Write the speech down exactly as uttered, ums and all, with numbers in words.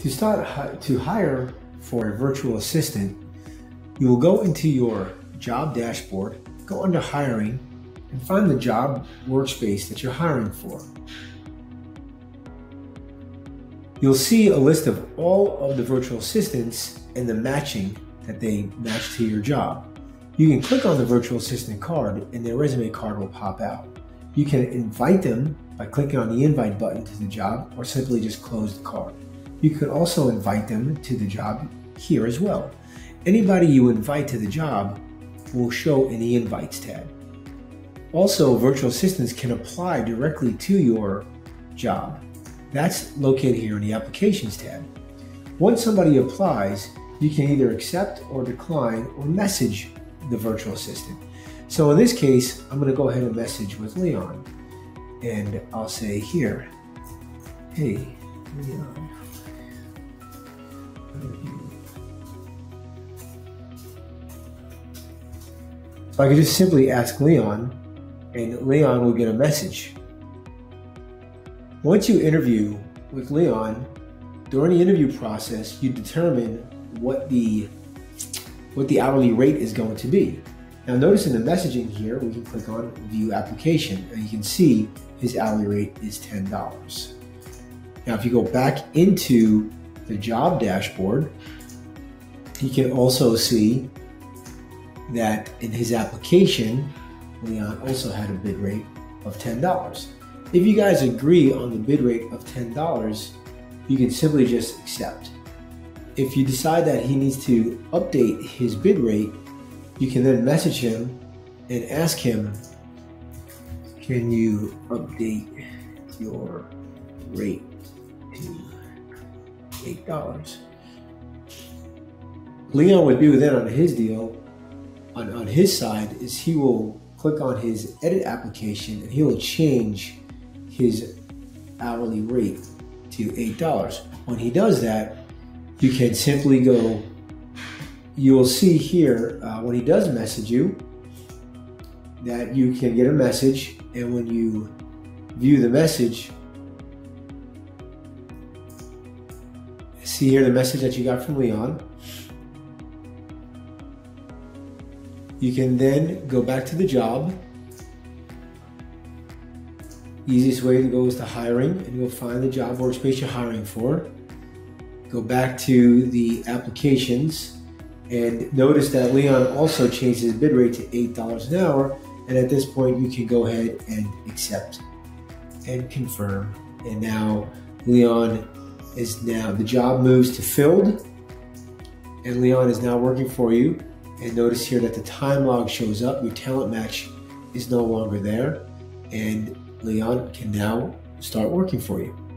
To start to hire for a virtual assistant, you will go into your job dashboard, go under hiring, and find the job workspace that you're hiring for. You'll see a list of all of the virtual assistants and the matching that they match to your job. You can click on the virtual assistant card and their resume card will pop out. You can invite them by clicking on the invite button to the job, or simply just close the card. You can also invite them to the job here as well. Anybody you invite to the job will show in the invites tab. Also, virtual assistants can apply directly to your job. That's located here in the applications tab. Once somebody applies, you can either accept or decline or message the virtual assistant. So in this case, I'm going to go ahead and message with Leon, and I'll say here, hey, Leon, so I can just simply ask Leon, and Leon will get a message. Once you interview with Leon, during the interview process, you determine what the what the hourly rate is going to be. Now notice in the messaging here, we can click on view application, and you can see his hourly rate is ten dollars. Now if you go back into the job dashboard, you can also see that in his application, Leon also had a bid rate of ten dollars. If you guys agree on the bid rate of ten dollars, you can simply just accept. If you decide that he needs to update his bid rate, you can then message him and ask him, can you update your rate to eight dollars? Leon would do then on his deal, on, on his side, is he will click on his edit application and he will change his hourly rate to eight dollars. When he does that, you can simply go, you will see here uh, when he does message you, that you can get a message, and when you view the message, see here the message that you got from Leon. You can then go back to the job. The easiest way to go is to hiring, and you'll find the job workspace you're hiring for. Go back to the applications and notice that Leon also changed his bid rate to eight dollars an hour. And at this point, you can go ahead and accept and confirm. And now Leon is now, the job moves to filled, and Leon is now working for you. And notice here that the time log shows up. Your talent match is no longer there, and Leon can now start working for you.